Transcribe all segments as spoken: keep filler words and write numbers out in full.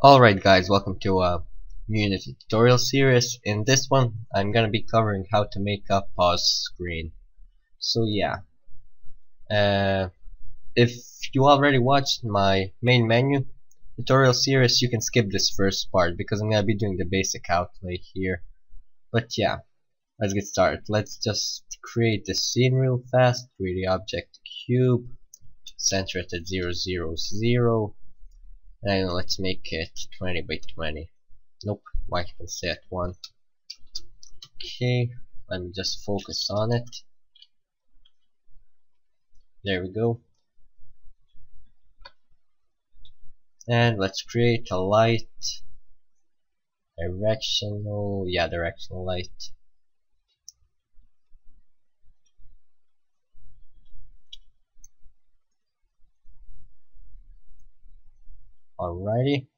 Alright guys, welcome to a new Unity tutorial series. In this one I'm gonna be covering how to make a pause screen. So yeah, uh, if you already watched my main menu tutorial series, you can skip this first part because I'm gonna be doing the basic outlay here. But yeah, let's get started. Let's just create the scene real fast. Create the object cube, center it at zero zero zero, and let's make it twenty by twenty. Nope, why can't I say it one? Okay, let me just focus on it. There we go. And let's create a light, directional, yeah, directional light. Alrighty,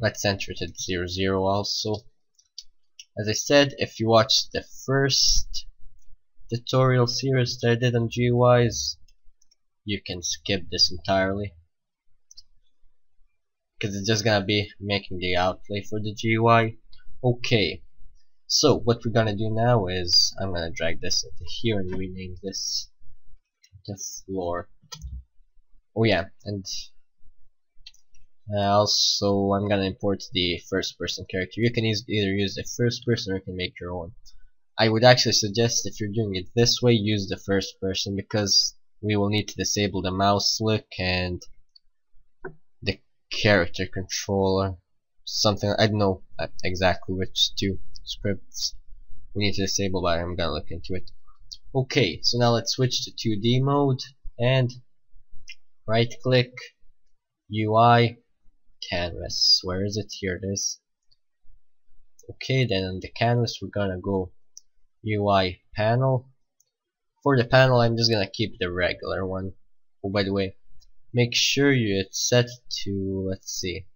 let's center it at zero zero also. As I said, if you watched the first tutorial series that I did on G U Is, you can skip this entirely because it's just gonna be making the outlay for the G U I. Okay, so what we're gonna do now is I'm gonna drag this into here and rename this the floor. Oh yeah, and Uh, also, I'm gonna import the first person character. You can use, either use the first person or you can make your own. I would actually suggest, if you're doing it this way, use the first person, because we will need to disable the mouse look and the character controller, something. I don't know exactly which two scripts we need to disable, but I'm gonna look into it. Okay, so now let's switch to two D mode and right click, U I, canvas. Where is it? Here it is. Okay, then on the canvas we're gonna go U I panel. For the panel I'm just gonna keep the regular one. Oh, by the way, make sure you it's set to, let's see,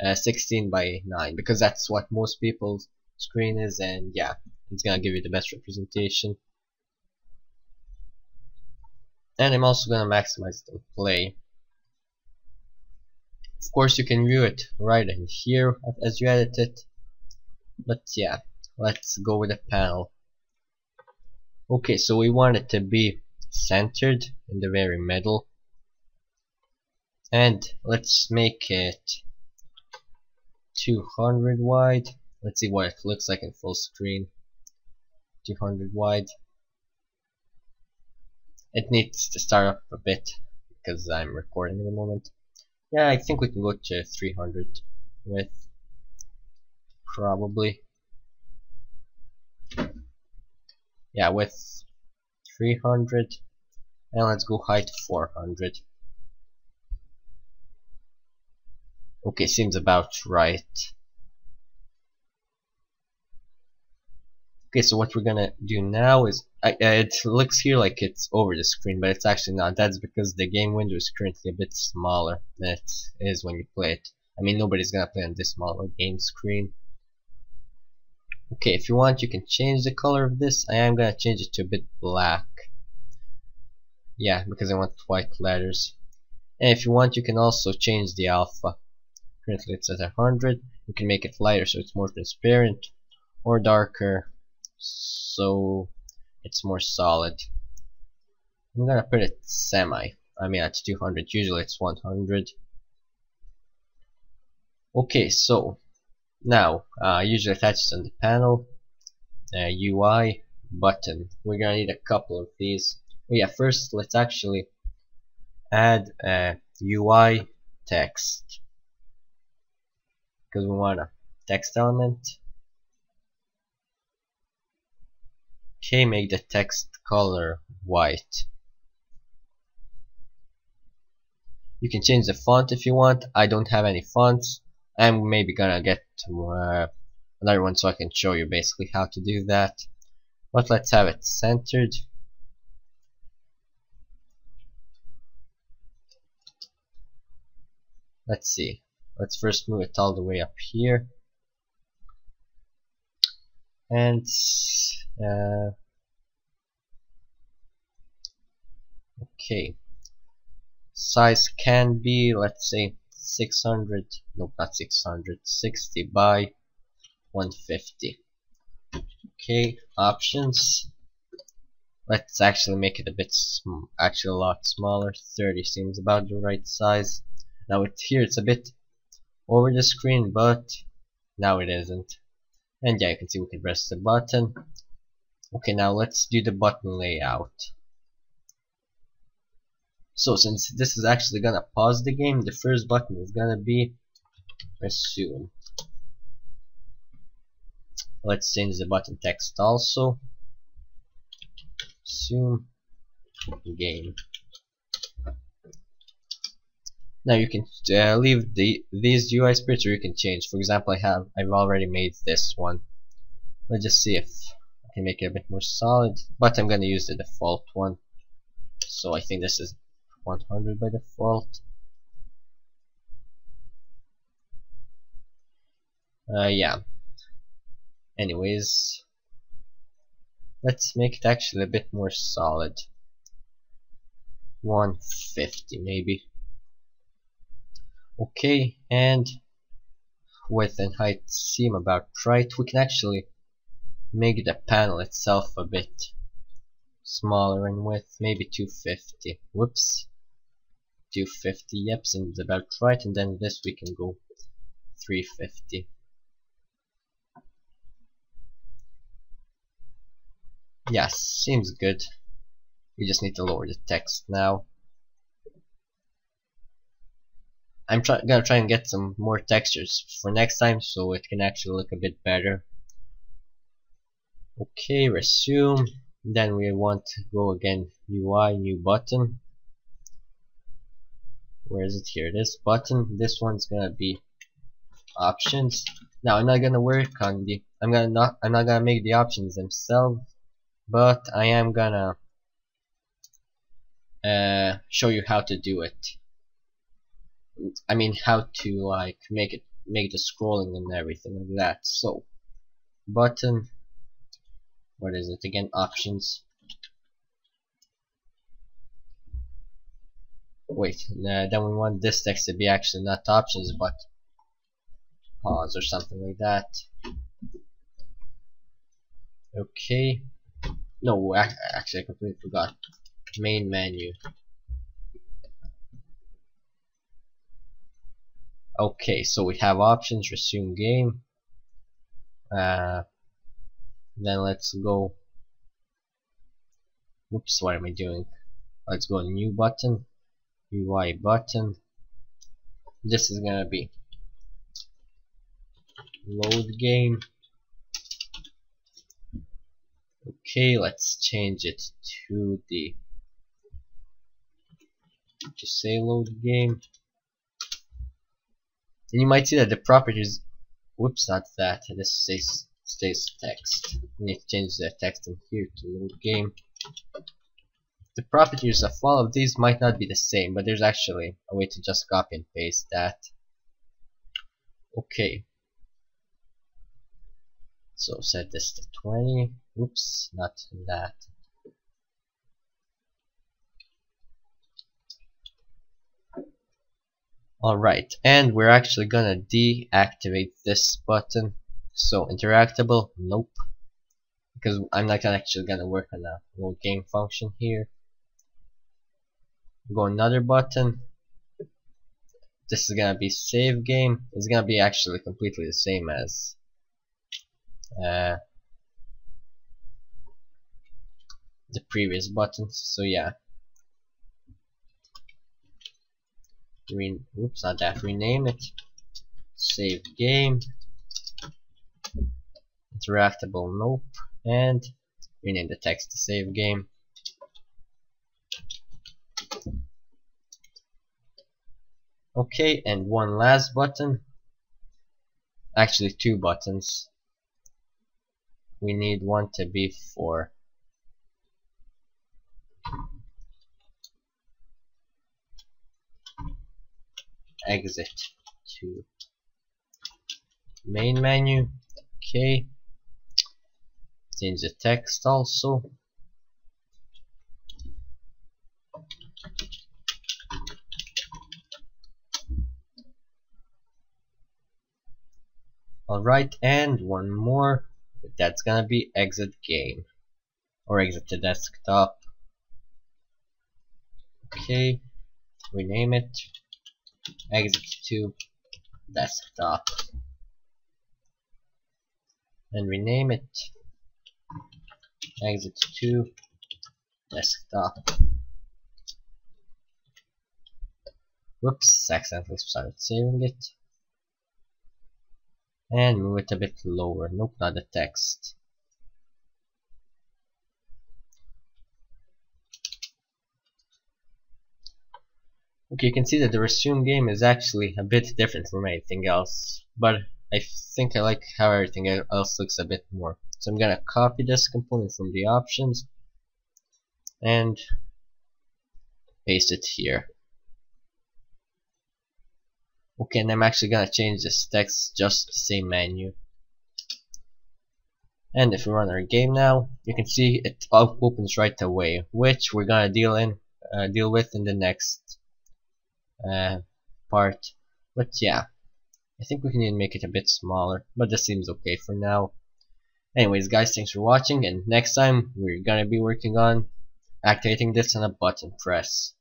uh, sixteen by nine, because that's what most people's screen is, and yeah, it's gonna give you the best representation. And I'm also gonna maximize the play. Of course you can view it right in here as you edit it, but yeah, let's go with the panel. Okay, so we want it to be centered in the very middle, and let's make it two hundred wide. Let's see what it looks like in full screen. two hundred wide. It needs to start up a bit because I'm recording at the moment. Yeah, I think we can go to three hundred width, probably. Yeah, width three hundred, and let's go height four hundred. Okay, seems about right. Okay, so what we're gonna do now is, I, uh, it looks here like it's over the screen, but it's actually not. That's because the game window is currently a bit smaller than it is when you play it. I mean, nobody's gonna play on this smaller game screen. Okay, if you want, you can change the color of this. I am gonna change it to a bit black. Yeah, because I want white letters. And if you want, you can also change the alpha. Currently it's at one hundred. You can make it lighter so it's more transparent, or darker so it's more solid. I'm gonna put it semi. I mean, it's two hundred. Usually it's one hundred. Okay, so now uh, usually attached on the panel, uh, U I button. We're gonna need a couple of these. Oh yeah, first let's actually add uh, U I text, because we want a text element. Okay, make the text color white. You can change the font if you want. I don't have any fonts. I'm maybe gonna get uh, another one so I can show you basically how to do that. But let's have it centered. Let's see. Let's first move it all the way up here. And uh, okay, size can be, let's say, six hundred, no, not six hundred, sixty by one fifty. Okay, options. Let's actually make it a bit, sm actually a lot smaller. thirty seems about the right size. Now it's here, it's a bit over the screen, but now it isn't. And yeah, you can see we can press the button. Okay, now let's do the button layout. So since this is actually gonna pause the game, the first button is gonna be resume. Let's change the button text also. Resume game. Now you can uh, leave the these U I sprites, or you can change. For example, I have I've already made this one. Let's just see if I can make it a bit more solid. But I'm gonna use the default one. So I think this is one hundred by default. Uh, yeah. Anyways, let's make it actually a bit more solid. one fifty maybe. Okay, and width and height seem about right. We can actually make the panel itself a bit smaller in width, maybe two fifty. Whoops. two fifty, yep, seems about right, and then this we can go three fifty. Yes, seems good. We just need to lower the text now. I'm try gonna try and get some more textures for next time so it can actually look a bit better. Okay, resume. Then we want to go again, U I, new button. Where is it? Here, this button. This one's gonna be options. Now I'm not gonna work on the I'm gonna not I'm not gonna make the options themselves, but I am gonna uh, show you how to do it. I mean, how to like make it make the scrolling and everything like that. So, button. What is it again? Options. Wait. Uh, then we want this text to be actually not options, but pause or something like that. Okay. No, actually I completely forgot. Main menu. Okay, so we have options, resume game. Uh, then let's go. Whoops, what am I doing? Let's go new button, U I button. This is gonna be load game. Okay, let's change it to the to say load game. And you might see that the properties, whoops, not that. This says stays text. We need to change the text in here to load game. The properties of all of these might not be the same, but there's actually a way to just copy and paste that. Okay. So set this to twenty. Whoops, not that. Alright, and we're actually gonna deactivate this button. So interactable, nope, because I'm not actually gonna work on a load game function here. Go another button. This is gonna be save game. It's gonna be actually completely the same as uh, the previous button. So yeah. Re oops, not that. Rename it. Save game. Interactable, nope. And rename the text to save game. Okay, and one last button. Actually, two buttons. We need one to be for. Exit to main menu. Okay, change the text also. Alright, and one more. That's gonna be exit game. Or exit to desktop. Okay. Rename it. Exit to desktop. And rename it. Exit to desktop. Whoops, accidentally started saving it. And move it a bit lower. Nope, not the text. Okay, you can see that the resume game is actually a bit different from anything else, but I think I like how everything else looks a bit more. So I'm gonna copy this component from the options and paste it here. Okay, and I'm actually gonna change this text just to say menu. And if we run our game now, you can see it all opens right away, which we're gonna deal in, uh, deal with in the next uh, part. But yeah, I think we can even make it a bit smaller, but this seems okay for now. Anyways, guys, thanks for watching, and next time we're gonna be working on activating this on a button press.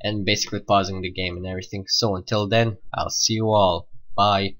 And basically pausing the game and everything. So until then, I'll see you all. Bye.